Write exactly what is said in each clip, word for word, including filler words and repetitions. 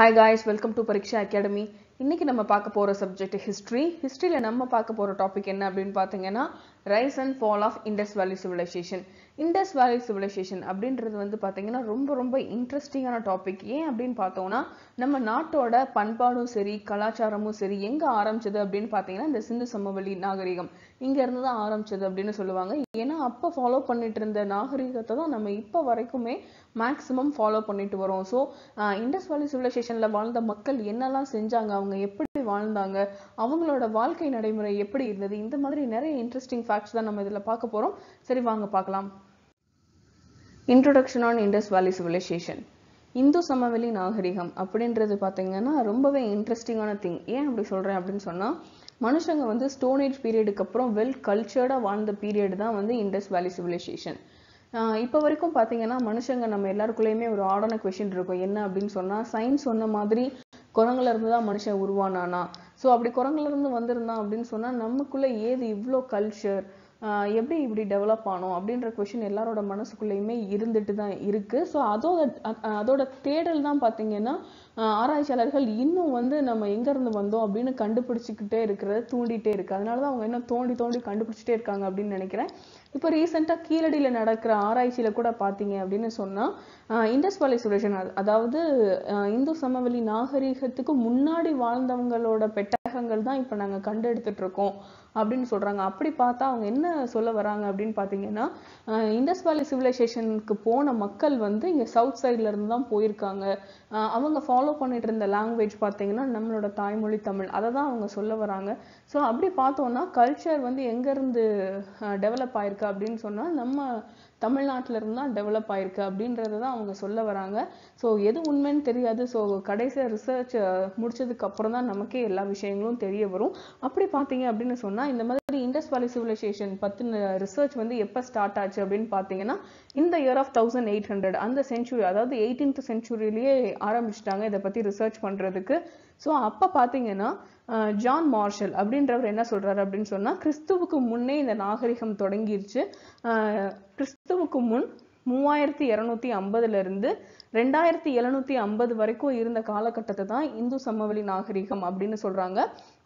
Hi guys, welcome to Pariksha Academy. இன்னைக்கு நம்ம பார்க்க போற subject history. History ல நம்ம பார்க்க போற topic என்ன அப்படினு பாத்தீங்கன்னா rise and fall of Indus Valley Civilization. Indus Valley Civilization அப்படின்றது வந்து பாத்தீங்கன்னா ரொம்ப ரொம்ப இன்ட்ரஸ்டிங்கான டாபிக். ஏன் அப்படினு பார்த்தோம்னா நம்ம நாட்டோட பண்பாடும் சரி கலாச்சாரமும் சரி எங்க ஆரம்பிச்சது அப்படினு பாத்தீங்கன்னா இந்த சிந்து சமவெளி நாகரிகம் இங்க இருந்து தான் ஆரம்பிச்சது அப்படினு சொல்லுவாங்க. ஏன்னா அப்ப ஃபாலோ பண்ணிட்டு இருந்த நாகரிகத்தை தான் நம்ம இப்ப வரைக்குமே maximum follow பண்ணிட்டு வரோம். சோ Indus Valley Civilization ல வாழ்ந்த மக்கள் என்னெல்லாம் செஞ்சாங்க அவங்க எப்படி வாழ்ந்தாங்க அவங்களோட வாழ்க்கை நடைமுறை எப்படி இருந்தது இந்த மாதிரி நிறைய இன்ட்ரஸ்டிங் ஃபேக்ட்ஸ் தான் நம்ம இதல பார்க்க போறோம். சரி வாங்க பார்க்கலாம். Introduction on Indus Valley Civilization. Hindu சமவெளி நாகரிகம் அப்படின்றது பாத்தீங்கன்னா ரொம்பவே இன்ட்ரஸ்டிங்கான திங். ஏன் அப்படி சொல்றேன் அப்படினு சொன்னா மனுஷங்க வந்து ஸ்டோன் ஏஜ் பீரியடுக்கு அப்புறம் வெல் கல்ச்சர்டா வாழ்ந்த பீரியட் தான் வந்து இண்டஸ் வேலி சிவிலைசேஷன். இப்போ வரைக்கும் பார்த்தீங்கன்னா மனுஷங்க நம்ம எல்லாருக்குள்ளேயுமே ஒரு ஆடான கொஷின் இருக்கும். என்ன அப்படின்னு சொன்னால் சயின்ஸ் சொன்ன மாதிரி குரங்குல இருந்து தான் மனுஷன் உருவானானா? ஸோ அப்படி குரங்குல இருந்து வந்திருந்தான் அப்படின்னு சொன்னால் நமக்குள்ளே ஏது இவ்வளோ கல்ச்சர் எப்படி இப்படி டெவலப் ஆனோம் அப்படின்ற கொஷின் எல்லாரோட மனசுக்குள்ளேயுமே இருந்துட்டு தான் இருக்குது. ஸோ அதோட அதோட தேடல் தான் பார்த்தீங்கன்னா ஆராய்ச்சியாளர்கள் இன்னும் வந்து நம்ம எங்கேருந்து வந்தோம் அப்படின்னு கண்டுபிடிச்சிக்கிட்டே இருக்கிறத தூண்டிகிட்டே இருக்குது. அதனால தான் அவங்க இன்னும் தோண்டி தோண்டி கண்டுபிடிச்சிட்டே இருக்காங்க அப்படின்னு நினைக்கிறேன். இப்போ ரீசெண்டாக கீழடியில் நடக்கிற ஆராய்ச்சியில் கூட பார்த்தீங்க அப்படின்னு சொன்னால் இண்டஸ் வேலி சிவிலைசேஷன் அதாவது இந்து சமவெளி நாகரிகத்துக்கு முன்னாடி வாழ்ந்தவங்களோட பெட்டகங்கள் தான் இப்போ நாங்கள் கண்டு எடுத்துகிட்டு இருக்கோம் அப்படின்னு சொல்கிறாங்க. அப்படி பார்த்தா அவங்க என்ன சொல்ல வராங்க அப்படின்னு பார்த்தீங்கன்னா இண்டஸ் வேலி சிவிலைசேஷனுக்கு போன மக்கள் வந்து இங்கே சவுத் சைடில் இருந்து தான் போயிருக்காங்க. அவங்க ஃபாலோ பண்ணிட்டு இருந்த லாங்குவேஜ் பார்த்தீங்கன்னா நம்மளோட தாய்மொழி தமிழ் அதை தான் அவங்க சொல்ல வராங்க. ஸோ அப்படி பார்த்தோன்னா கல்ச்சர் வந்து எங்கேருந்து டெவலப் ஆயிருக்கு அப்படின்னு சொன்னால் நம்ம தமிழ்நாட்டில இருந்து தான் டெவலப் ஆயிருக்கு அப்படின்றத தான் அவங்க சொல்ல வராங்க. ஸோ எது உண்மைன்னு தெரியாது. ஸோ கடைசியாக ரிசர்ச் முடிச்சதுக்கு அப்புறம் தான் நமக்கே எல்லா விஷயங்களும் தெரிய வரும். அப்படி பார்த்தீங்க அப்படின்னு சொன்னால் இந்த மாதிரி இண்டஸ் வேலி சிவிலைசேஷன் பற்றின ரிசர்ச் வந்து எப்போ ஸ்டார்ட் ஆச்சு அப்படின்னு பார்த்தீங்கன்னா இந்த year of thousand eight hundred அந்த சென்ச்சுரி அதாவது எயிட்டீன்த் சென்ச்சுரியிலேயே ஆரம்பிச்சிட்டாங்க இதை பற்றி ரிசர்ச் பண்ணுறதுக்கு. ஸோ அப்போ பார்த்தீங்கன்னா ஜான் மார்ஷல் அப்படின்றவர் என்ன சொல்கிறாரு அப்படின்னு சொன்னால் கிறிஸ்துவுக்கு முன்னே இந்த நாகரிகம் தொடங்கிருச்சு. கிறிஸ்துவுக்கு முன் மூவாயிரத்தி இரநூத்தி ஐம்பதுலேருந்து ரெண்டாயிரத்தி எழுநூற்றி ஐம்பது வரைக்கும் இருந்த காலகட்டத்தை தான் இந்து சமவெளி நாகரிகம் அப்படின்னு சொல்கிறாங்க.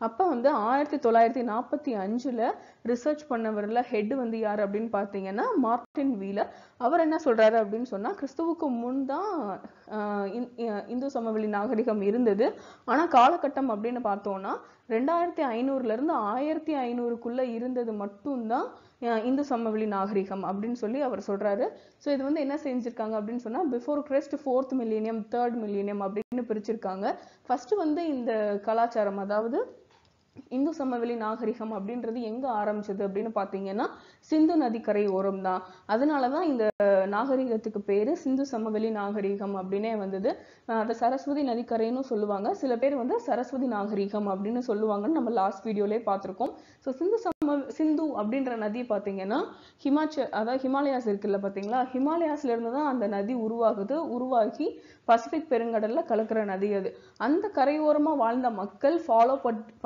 அப்போ வந்து ஆயிரத்தி தொள்ளாயிரத்தி நாற்பத்தி அஞ்சில் ரிசர்ச் பண்ணவரில் ஹெட் வந்து யார் அப்படின்னு பார்த்தீங்கன்னா மார்டின் வீலர். அவர் என்ன சொல்கிறாரு அப்படின்னு சொன்னால் கிறிஸ்துவுக்கு முன் தான் இந்து சமவெளி நாகரிகம் இருந்தது. ஆனால் காலகட்டம் அப்படின்னு பார்த்தோன்னா ரெண்டாயிரத்தி ஐநூறுலேருந்து ஆயிரத்தி ஐநூறுக்குள்ளே இருந்தது மட்டும்தான் இந்து சமவெளி நாகரிகம் அப்படின்னு சொல்லி அவர் சொல்கிறாரு. ஸோ இது வந்து என்ன செஞ்சுருக்காங்க அப்படின்னு சொன்னால் before Christ fourth millennium third millennium அப்படின்னு பிரிச்சிருக்காங்க. ஃபர்ஸ்ட் வந்து இந்த கலாச்சாரம் அதாவது இந்து சமவெளி நாகரிகம் அப்படின்றது எங்க ஆரம்பிச்சது அப்படின்னு பாத்தீங்கன்னா சிந்து நதிக்கரை ஓரம் தான். அதனாலதான் இந்த நாகரிகத்துக்கு பேரு சிந்து சமவெளி நாகரிகம் அப்படின்னே வந்தது. அதை சரஸ்வதி நதிக்கரைன்னு சொல்லுவாங்க. சில பேர் வந்து சரஸ்வதி நாகரிகம் அப்படின்னு சொல்லுவாங்கன்னு நம்ம லாஸ்ட் வீடியோலயே பார்த்திருக்கோம். ஸோ சிந்து சம சிந்து அப்படின்ற நதி பாத்தீங்கன்னா ஹிமாச்சல் அதாவது ஹிமாலயாஸ் இருக்குல்ல பாத்தீங்களா ஹிமாலயாஸ்ல இருந்துதான் அந்த நதி உருவாகுது. உருவாகி பசிபிக் பெருங்கடல்ல கலக்கிற நதி அது. அந்த கரையோரமா வாழ்ந்த மக்கள் ஃபாலோ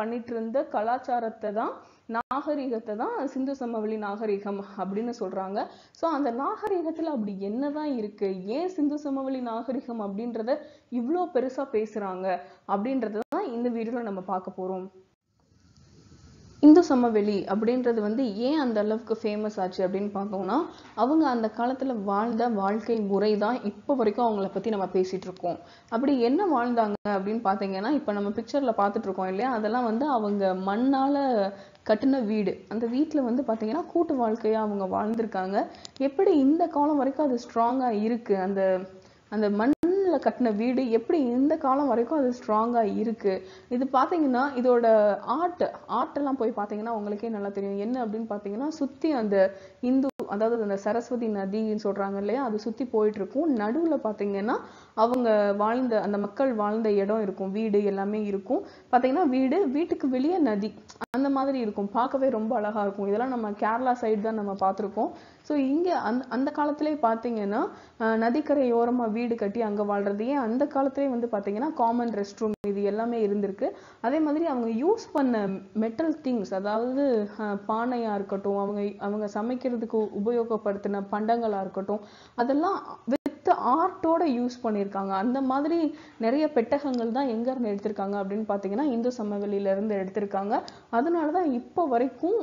பண்ணிட்டு இருந்த கலாச்சாரத்தை தான் நாகரிகத்தை தான் சிந்து சமவெளி நாகரிகம் அப்படின்னு சொல்றாங்க. ஸோ அந்த நாகரிகத்துல அப்படி என்னதான் இருக்கு ஏன் சிந்து சமவெளி நாகரிகம் அப்படின்றத இவ்வளோ பெருசா பேசுறாங்க அப்படின்றதான் இந்த வீடியோல நம்ம பார்க்க போறோம். இந்து சமவெளி அப்படின்றது வந்து ஏன் அந்த அளவுக்கு ஃபேமஸ் ஆச்சு அப்படின்னு பார்த்தோம்னா அவங்க அந்த காலத்தில் வாழ்ந்த வாழ்க்கை முறை தான் இப்போ வரைக்கும் அவங்கள பற்றி நம்ம பேசிகிட்டு இருக்கோம். அப்படி என்ன வாழ்ந்தாங்க அப்படின்னு பார்த்தீங்கன்னா இப்போ நம்ம பிக்சரில் பார்த்துட்டு இருக்கோம் இல்லையா அதெல்லாம் வந்து அவங்க மண்ணால் கட்டின வீடு. அந்த வீட்டில் வந்து பார்த்தீங்கன்னா கூட்டு வாழ்க்கையாக அவங்க வாழ்ந்திருக்காங்க. எப்படி இந்த காலம் வரைக்கும் அது ஸ்ட்ராங்காக இருக்குது அந்த அந்த மண் கட்டின வீடு எப்படி இந்த காலம் வரைக்கும் அது ஸ்ட்ராங்கா இருக்கு இது பாத்தீங்கன்னா இதோட ஆர்ட் ஆர்ட் எல்லாம் போய் பாத்தீங்கன்னா உங்களுக்கே நல்லா தெரியும். என்ன அப்படின்னு பாத்தீங்கன்னா சுத்தி அந்த இந்து அதாவது அந்த சரஸ்வதி நதின்னு சொல்றாங்க இல்லையா அது சுத்தி போயிட்டு இருக்கும். நடுவுல பாத்தீங்கன்னா அவங்க வாழ்ந்த அந்த மக்கள் வாழ்ந்த இடம் இருக்கும் வீடு எல்லாமே இருக்கும். பாத்தீங்கன்னா வீடு வீட்டுக்கு வெளியே நதி அந்த மாதிரி இருக்கும். பார்க்கவே ரொம்ப அழகா இருக்கும். இதெல்லாம் நம்ம கேரளா சைடு தான் நம்ம பார்த்துருக்கோம். ஸோ இங்கே அந்த அந்த காலத்திலேயே பார்த்தீங்கன்னா நதிக்கரையோரமா வீடு கட்டி அங்கே வாழ்றது. ஏன் அந்த காலத்திலேயே வந்து பார்த்தீங்கன்னா காமன் ரெஸ்ட் ரூம் இது எல்லாமே இருந்திருக்கு. அதே மாதிரி அவங்க யூஸ் பண்ண மெட்டல் திங்ஸ் அதாவது பானையா இருக்கட்டும் அவங்க அவங்க சமைக்கிறதுக்கு உபயோகப்படுத்தின பண்டங்களா இருக்கட்டும் அதெல்லாம் வித் வித் ஆர்ட்டோட யூஸ் பண்ணியிருக்காங்க. அந்த மாதிரி நிறைய பெட்டகங்கள் தான் எங்கேருந்து எடுத்திருக்காங்க அப்படின்னு பார்த்தீங்கன்னா இந்து சமவெளியிலேருந்து எடுத்திருக்காங்க. அதனால தான் இப்போ வரைக்கும்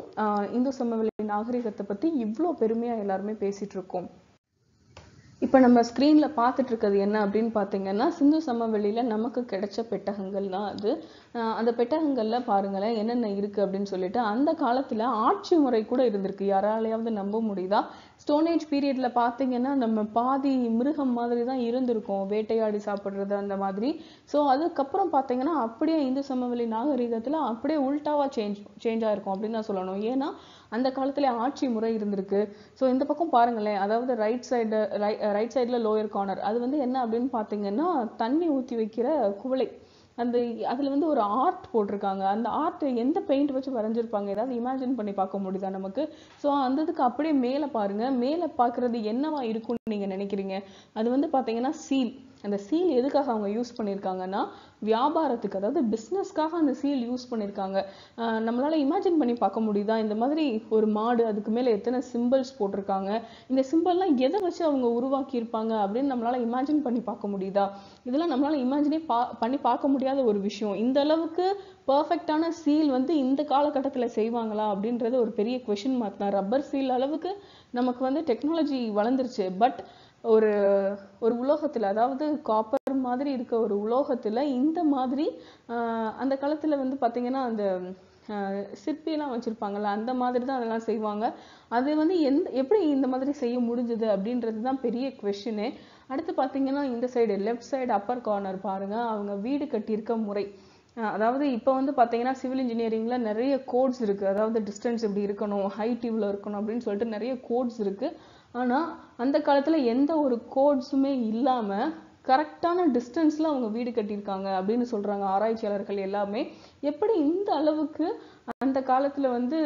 இந்து சமவெளி நாகரிகத்தை பற்றி இவ்வளோ பெருமையாக எல்லாருமே பேசிகிட்டு இருக்கோம். இப்போ நம்ம ஸ்க்ரீனில் பார்த்துட்டு இருக்கிறது என்ன அப்படின்னு பார்த்தீங்கன்னா சிந்து சமவெளியில் நமக்கு கிடைச்ச பெட்டகங்கள் தான் அது. அந்த பெட்டகங்களில் பாருங்களேன் என்னென்ன இருக்குது அப்படின்னு சொல்லிட்டு அந்த காலத்தில் ஆட்சி முறை கூட இருந்திருக்கு. யாராலையாவது நம்ப முடியுதா? ஸ்டோனேஜ் பீரியடில் பார்த்தீங்கன்னா நம்ம பாதி மிருகம் மாதிரி தான் இருந்திருக்கோம், வேட்டையாடி சாப்பிட்றது அந்த மாதிரி. ஸோ அதுக்கப்புறம் பார்த்தீங்கன்னா அப்படியே இந்து சமவெளி நாகரிகத்தில் அப்படியே உல்டாவாக சேஞ்ச் சேஞ்ச் ஆகிருக்கும் அப்படின்னு தான் சொல்லணும். ஏன்னா அந்த காலத்துல ஆட்சி முறை இருந்திருக்கு. ஸோ இந்த பக்கம் பாருங்களேன், அதாவது ரைட் சைடு ரை ரைட் சைடில் லோயர் கார்னர் அது வந்து என்ன அப்படின்னு பார்த்தீங்கன்னா தண்ணி ஊற்றி வைக்கிற குவளை. அந்த அதில் வந்து ஒரு ஆர்ட் போட்டிருக்காங்க. அந்த ஆர்ட் எந்த பெயிண்ட் வச்சு வரைஞ்சிருப்பாங்க ஏதாவது இமேஜின் பண்ணி பார்க்க முடியுதா நமக்கு? ஸோ அந்த இதுக்கு அப்படியே மேலே பாருங்கள். மேலே பார்க்குறது என்னவா இருக்கும்னு நீங்கள் நினைக்கிறீங்க? அது வந்து பார்த்தீங்கன்னா சீல். அந்த சீல் எதுக்காக அவங்க யூஸ் பண்ணியிருக்காங்கன்னா வியாபாரத்துக்கு, அதாவது பிஸ்னஸ்க்காக அந்த சீல் யூஸ் பண்ணியிருக்காங்க. நம்மளால் இமேஜின் பண்ணி பார்க்க முடியுதா? இந்த மாதிரி ஒரு மாடு, அதுக்கு மேலே எத்தனை சிம்பிள்ஸ் போட்டிருக்காங்க. இந்த சிம்பிள்லாம் எதை வச்சு அவங்க உருவாக்கியிருப்பாங்க அப்படின்னு நம்மளால் இமேஜின் பண்ணி பார்க்க முடியுதா? இதெல்லாம் நம்மளால் இமேஜினே பா பண்ணி பார்க்க முடியாத ஒரு விஷயம். இந்த அளவுக்கு பர்ஃபெக்டான சீல் வந்து இந்த காலகட்டத்தில் செய்வாங்களா அப்படின்றது ஒரு பெரிய குவெஸ்சன் மார்க் தான். ரப்பர் சீல் அளவுக்கு நமக்கு வந்து டெக்னாலஜி வளர்ந்துருச்சு. பட் ஒரு ஒரு உலோகத்தில், அதாவது காப்பர் மாதிரி இருக்க ஒரு உலோகத்தில் இந்த மாதிரி அந்த காலத்தில் வந்து பார்த்திங்கன்னா அந்த சிற்பியெல்லாம் வச்சுருப்பாங்கள்ல அந்த மாதிரி தான் அதெல்லாம் செய்வாங்க. அது வந்து எந்த எப்படி இந்த மாதிரி செய்ய முடிஞ்சது அப்படின்றது தான் பெரிய குவெஸ்டினு. அடுத்து பார்த்திங்கன்னா இந்த side left side upper corner பாருங்கள், அவங்க வீடு கட்டியிருக்க முறை. அதாவது இப்போ வந்து பார்த்தீங்கன்னா சிவில் இன்ஜினியரிங்கில் நிறைய கோட்ஸ் இருக்குது. அதாவது டிஸ்டன்ஸ் இப்படி இருக்கணும், ஹைட் இவ்வளோ இருக்கணும் அப்படின்னு சொல்லிட்டு நிறைய கோட்ஸ் இருக்குது. ஆனால் அந்த காலத்தில் எந்த ஒரு கோட்ஸுமே இல்லாமல் கரெக்டான டிஸ்டன்ஸில் அவங்க வீடு கட்டியிருக்காங்க அப்படின்னு சொல்கிறாங்க ஆராய்ச்சியாளர்கள் எல்லாமே. எப்படி இந்த அளவுக்கு அந்த காலத்தில் வந்து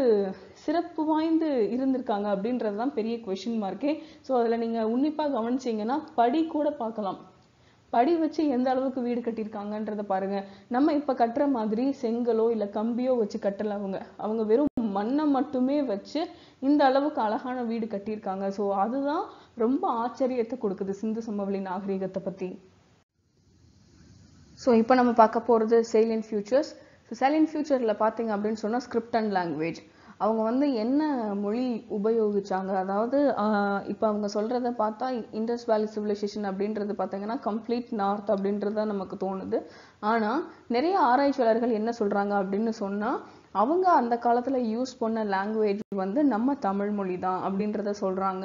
சிறப்பு வாய்ந்து இருந்திருக்காங்க அப்படின்றது தான் பெரிய குவெஸ்சன் மார்க்கே. ஸோ அதில் நீங்கள் உன்னிப்பாக கவனிச்சிங்கன்னா படி கூட பார்க்கலாம். படி வச்சு எந்த அளவுக்கு வீடு கட்டியிருக்காங்கன்றத பாருங்க. நம்ம இப்போ கட்டுற மாதிரி செங்கலோ இல்லை கம்பியோ வச்சு கட்டலை. அவங்க அவங்க வெறும் மண்ணை மட்டுமே வச்சு இந்த அளவுக்கு அழகான வீடு கட்டியிருக்காங்க. ஸோ அதுதான் ரொம்ப ஆச்சரியத்தை கொடுக்குது சிந்து சமவெளி நாகரிகத்தை பற்றி. ஸோ இப்போ நம்ம பார்க்க போகிறது சைலண்ட் ஃபியூச்சர்ஸ். ஸோ சைலண்ட் ஃபியூச்சரில் பார்த்தீங்க அப்படின்னு சொன்னால் ஸ்கிரிப்ட் அண்ட் லாங்குவேஜ். அவங்க வந்து என்ன மொழி உபயோகிச்சாங்க? அதாவது இப்போ அவங்க சொல்கிறத பார்த்தா இண்டஸ் வேலி சிவிலைசேஷன் அப்படின்றது பார்த்தீங்கன்னா கம்ப்ளீட் நார்த் அப்படின்றது தான் நமக்கு தோணுது. ஆனால் நிறைய ஆராய்ச்சியாளர்கள் என்ன சொல்கிறாங்க அப்படின்னு சொன்னால் அவங்க அந்த காலத்தில் யூஸ் பண்ண லாங்குவேஜ் வந்து நம்ம தமிழ் மொழி தான் அப்படின்றத சொல்கிறாங்க.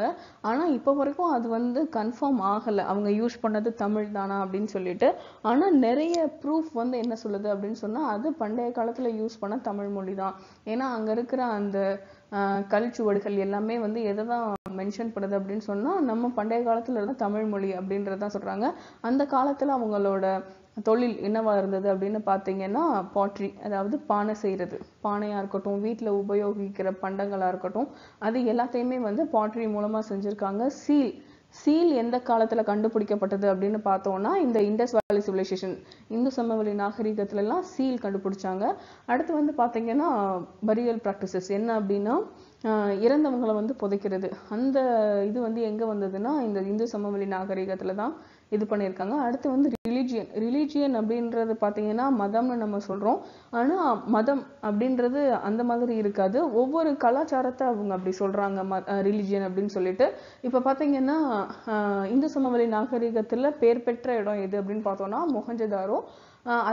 ஆனால் இப்போ வரைக்கும் அது வந்து கன்ஃபார்ம் ஆகலை, அவங்க யூஸ் பண்ணது தமிழ் தானா அப்படின்னு சொல்லிட்டு. ஆனால் நிறைய ப்ரூஃப் வந்து என்ன சொல்லுது அப்படின்னு சொன்னால் அது பண்டைய காலத்தில் யூஸ் பண்ண தமிழ் மொழி தான். ஏன்னா அங்கே இருக்கிற அந்த கல்சுவடுகள் எல்லாமே வந்து எதை தான் மென்ஷன் பண்ணுது அப்படின்னு சொன்னால் நம்ம பண்டைய காலத்தில் இருந்த தமிழ் மொழி அப்படின்றதான் சொல்கிறாங்க. அந்த காலத்தில் அவங்களோட தொழில் என்னவா இருந்தது அப்படின்னு பார்த்தீங்கன்னா பாட்ரி, அதாவது பானை செய்கிறது. பானையாக இருக்கட்டும், வீட்டில் உபயோகிக்கிற பண்டங்களாக இருக்கட்டும், அது எல்லாத்தையுமே வந்து பாட்ரி மூலமாக செஞ்சுருக்காங்க. சீல் சீல் எந்த காலத்தில் கண்டுபிடிக்கப்பட்டது அப்படின்னு பார்த்தோம்னா இந்த இண்டஸ் வேலி சிவிலைசேஷன், இந்து சமவெளி நாகரிகத்துலலாம் சீல் கண்டுபிடிச்சாங்க. அடுத்து வந்து பார்த்தீங்கன்னா பரியல் ப்ராக்டிசஸ் என்ன அப்படின்னா இறந்தவங்களை வந்து புதைக்கிறது. அந்த இது வந்து எங்கே வந்ததுன்னா இந்த இந்து சமவெளி நாகரிகத்தில் தான் இது பண்ணியிருக்காங்க. அடுத்து வந்து ரிலீஜியன் ரிலீஜியன் அப்படின்றது பார்த்தீங்கன்னா மதம்னு நம்ம சொல்கிறோம். ஆனால் மதம் அப்படின்றது அந்த மாதிரி இருக்காது, ஒவ்வொரு கலாச்சாரத்தை அவங்க அப்படி சொல்கிறாங்க ம ரிலீஜியன் அப்படின்னு சொல்லிட்டு. இப்போ பார்த்தீங்கன்னா இந்து சமவெளி நாகரிகத்தில் பேர் பெற்ற இடம் எது அப்படின்னு பார்த்தோன்னா மொஹஞ்சதாரோ.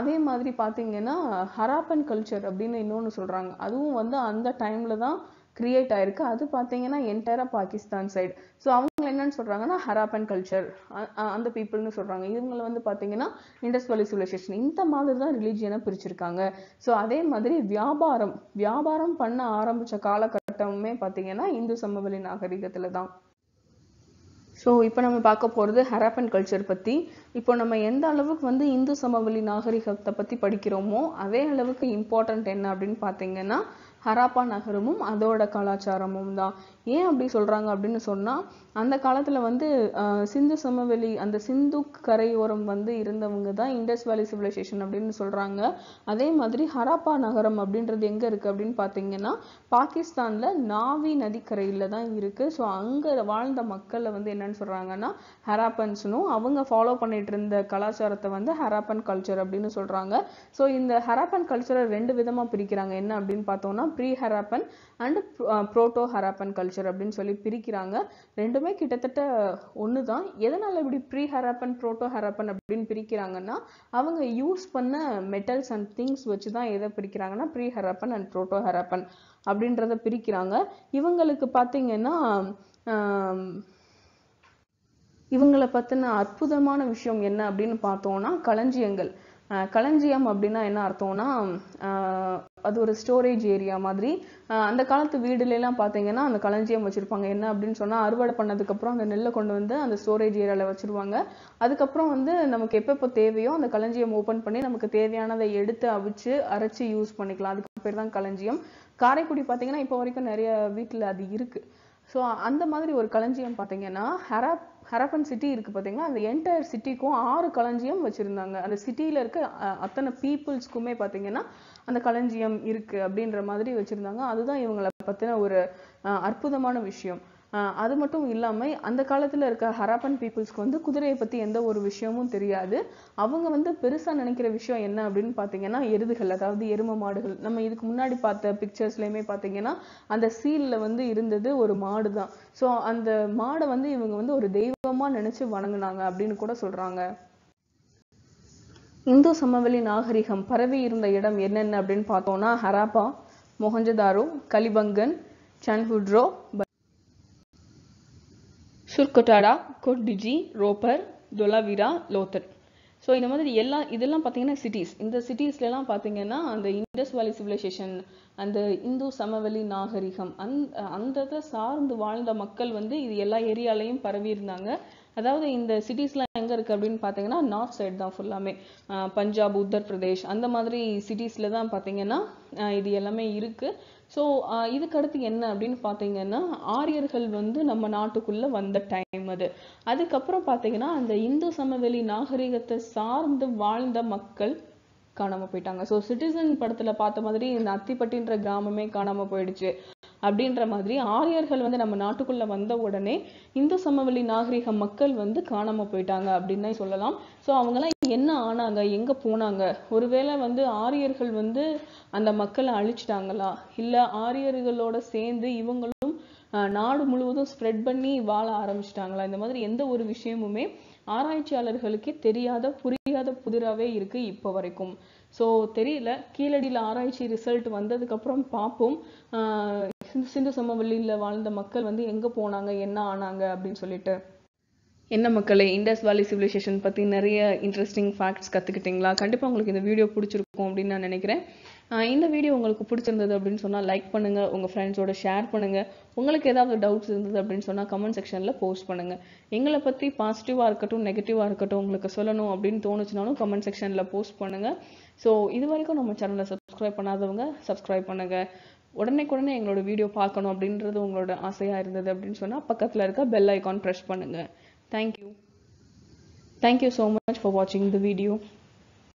அதே மாதிரி பார்த்தீங்கன்னா ஹராப்பன் கல்ச்சர் அப்படின்னு இன்னொன்று சொல்கிறாங்க. அதுவும் வந்து அந்த டைமில் தான் கிரியேட் ஆயிருக்கு. அது பார்த்தீங்கன்னா என்டையராக பாகிஸ்தான் சைடு. ஸோ அவங்க என்னன்னு சொல்கிறாங்கன்னா ஹராப்பன் கல்ச்சர் அந்த பீப்புள்னு சொல்கிறாங்க. இவங்களை வந்து பார்த்தீங்கன்னா இண்டஸ் வேலி சிவிலைசேஷன் இந்த மாதிரி தான் ரிலீஜியனை பிரிச்சிருக்காங்க. ஸோ அதே மாதிரி வியாபாரம் வியாபாரம் பண்ண ஆரம்பித்த காலகட்டமுமே பார்த்தீங்கன்னா இந்து சமவெளி நாகரிகத்தில் தான். ஸோ இப்போ நம்ம பார்க்க போகிறது ஹராப்பன் கல்ச்சர் பற்றி. இப்போ நம்ம எந்த அளவுக்கு வந்து இந்து சமவெளி நாகரிகத்தை பற்றி படிக்கிறோமோ அதே அளவுக்கு இம்பார்ட்டண்ட் என்ன அப்படின்னு பார்த்தீங்கன்னா ஹராப்பா நகரமும் அதோட கலாச்சாரமும் தான். ஏன் அப்படி சொல்றாங்க அப்படினு சொன்னா அந்த காலத்துல வந்து சிந்து சமவெளி அந்த சிந்து கரையோரம் வந்து இருந்தவங்க தான் இண்டஸ் வேலி சிவிலைசேஷன் அப்படினு சொல்றாங்க அதே மாதிரி ஹரப்பா நகரம் அப்படின்றது எங்க இருக்கு அப்படினு பாத்தீங்கன்னா பாகிஸ்தான்ல நாவி நதி கரையில தான் இருக்கு சோ அங்க வாழ்ந்த மக்கள் வந்து என்னன்னு சொல்றாங்கன்னா ஹரப்பன்ஸ் னு அவங்க ஃபாலோ பண்ணிட்டு இருந்த கலாச்சாரத்தை வந்து ஹரப்பன் கல்ச்சர் அப்படினு சொல்றாங்க சோ இந்த ஹரப்பன் கல்ச்சரை ரெண்டு விதமா பிரிக்கறாங்க என்ன அப்படினு பார்த்தோம்னா pre Harappan and proto Harappan culture அப்படினு சொல்லி பிரிக்கறாங்க ரெண்டுமே கிட்டத்தட்ட ஒண்ணு தான் எதனால இப்படி pre Harappan proto Harappan அப்படினு பிரிக்கறாங்கன்னா அவங்க யூஸ் பண்ண மெட்டல்ஸ் அண்ட் திங்ஸ் வச்சு தான் எதை பிரிக்கறாங்கன்னா pre Harappan and proto Harappan அப்படின்றத பிரிக்கறாங்க இவங்களுக்கு பாத்தீங்கன்னா இவங்கள பத்தின அற்புதமான விஷயம் என்ன அப்படினு பார்த்தோம்னா களஞ்சியங்கள் களஞ்சியம் அப்படினா என்ன அர்த்தம்னா அது ஒரு ஸ்டோரேஜ் ஏரியா மாதிரி அந்த காலத்து வீடுல எல்லாம் பாத்தீங்கன்னா அந்த களஞ்சியம் வச்சிருப்பாங்க என்ன அப்படினு சொன்னா அறுவடை பண்ணதுக்கு அப்புறம் அந்த நெல்லை கொண்டு வந்து அந்த ஸ்டோரேஜ் ஏரியால வச்சிருவாங்க அதுக்கு அப்புறம் வந்து நமக்கு எப்பப்போ தேவையோ அந்த களஞ்சியம் ஓபன் பண்ணி நமக்கு தேவையானதை எடுத்து அவிச்சு அரைச்சு யூஸ் பண்ணிக்கலாம் அதுக்கு பேர் தான் களஞ்சியம் காரைக்குடி பாத்தீங்கன்னா இப்போ வரைக்கும் நிறைய வீட்ல அது இருக்கு சோ அந்த மாதிரி ஒரு களஞ்சியம் பாத்தீங்கன்னா ஹரப் Harappan city இருக்கு பாத்தீங்களா அந்த என்டைர் சிட்டிக்கும் ஆறு களஞ்சியம் வச்சிருந்தாங்க அந்த சிட்டில இருக்க அத்தனை பீப்பிள்ஸ்க்குமே பாத்தீங்கன்னா அந்த களஞ்சியம் இருக்கு அப்படின்ற மாதிரி வச்சிருந்தாங்க அதுதான் இவங்களை பத்தின ஒரு அற்புதமான விஷயம் அது மட்டும் இல்லாம அந்த காலத்துல இருக்க Harappan பீப்பிள்ஸ்க்கு வந்து குதிரையை பத்தி எந்த ஒரு விஷயமும் தெரியாது அவங்க வந்து பெருசா நினைக்கிற விஷயம் என்ன அப்படினு பாத்தீங்கன்னா எருதுகள் அதாவது எரும மாடுகள் நம்ம இதுக்கு முன்னாடி பார்த்த பிக்சர்ஸ்லயே பாத்தீங்கன்னா அந்த சீல்ல வந்து இருந்தது ஒரு மாடு தான் சோ அந்த மாடை வந்து இவங்க வந்து ஒரு தெய்வமா நினைச்சு வணங்குனாங்க அப்படினு கூட சொல்றாங்க இந்து சமவெளி நாகரிகம் பரவி இருந்த இடம் என்னென்ன அப்படினு பார்த்தோம்னா Harappa Mohenjo-daro Kalibangan Chanhudro Surkotara, Kodiji, Ropar, Dolavira, Lothar. So in the yellow Idella Patina cities. In the cities Lella Patina and the Indus Valley Civilization and the Indus Samavali Naharikam and under the Sar and the Wal the Makal one the yellow area lame Paravir Nanga. அதாவது இந்த சிட்டிஸ்லாம் எங்க இருக்கு அப்படினு பாத்தீங்கன்னா north side தான் ஃபுல்லாமே பஞ்சாப் உத்தர பிரதேஷ் அந்த மாதிரி சிட்டிஸ்ல தான் பாத்தீங்கன்னா இது எல்லாமே இருக்கு சோ இதுக்கு அடுத்து என்ன அப்படினு பாத்தீங்கன்னா ஆரியர்கள் வந்து நம்ம நாட்டுக்குள்ள வந்த டைம் அது அதுக்கு அப்புறம் பாத்தீங்கன்னா அந்த இந்து சமவெளி நாகரிகத்தை சார்ந்து வாழ்ந்த மக்கள் காணாம போயிட்டாங்க சோ சிட்டிசன் படத்துல பார்த்த மாதிரி இந்த அத்திப்பட்டின்ற கிராமமே காணாம போயிடுச்சு அப்படின்ற மாதிரி ஆரியர்கள் வந்து நம்ம நாட்டுக்குள்ள வந்த உடனே இந்து சமவெளி நாகரிக மக்கள் வந்து காணாம போயிட்டாங்க அப்படினே சொல்லலாம் சோ அவங்கலாம் என்ன ஆனாங்க எங்க போனாங்க ஒருவேளை வந்து ஆரியர்கள் வந்து அந்த மக்களை அழிச்சிட்டாங்களா இல்ல ஆரியர்களோட சேர்ந்து இவங்களும் நாடு முழுவதும் ஸ்ப்ரெட் பண்ணி வாழ ஆரம்பிச்சிட்டாங்களா இந்த மாதிரி எந்த ஒரு விஷயமுமே ஆராய்ச்சியாளர்களுக்கு தெரியாத புரியாத புதிராவே இருக்கு இப்ப வரைக்கும் சோ தெரியல கீழடியில ஆராய்ச்சி ரிசல்ட் வந்ததுக்கு அப்புறம் பாப்போம் சிந்து சமவெளியில வாழ்ந்த மக்கள் வந்து எங்க போனாங்க என்ன ஆனாங்க அப்படினு சொல்லிட்டு என்ன மக்களே இண்டஸ் வேலி சிவிலைசேஷன் பத்தி நிறைய இன்ட்ரஸ்டிங் ஃபேக்ட்ஸ் கத்துக்கிட்டீங்களா கண்டிப்பா உங்களுக்கு இந்த வீடியோ பிடிச்சிருக்கும் அப்படினு நான் நினைக்கிறேன் இந்த வீடியோ உங்களுக்கு பிடிச்சிருந்தது அப்படினு சொன்னா லைக் பண்ணுங்க உங்க ஃப்ரெண்ட்ஸோட ஷேர் பண்ணுங்க உங்களுக்கு ஏதாவது டவுட்ஸ் இருந்தது அப்படினு சொன்னா கமெண்ட் செக்ஷன்ல போஸ்ட் பண்ணுங்க எங்களை பத்தி பாசிட்டிவா இருக்கட்டும் நெகட்டிவா இருக்கட்டும் உங்களுக்கு சொல்லணும் அப்படினு தோணுச்சுனாலும் கமெண்ட் செக்ஷன்ல போஸ்ட் பண்ணுங்க சோ இது வரைக்கும் நம்ம சேனலை சப்ஸ்கிரைப் பண்ணாதவங்க சப்ஸ்கிரைப் பண்ணுங்க உடனே உடனே எங்களோட வீடியோ பார்க்கணும் அப்படின்றது உங்களோட ஆசையா இருந்தது அப்படினு சொன்னா பக்கத்துல இருக்க bell icon press பண்ணுங்க Thank you. Thank you so much for watching the video.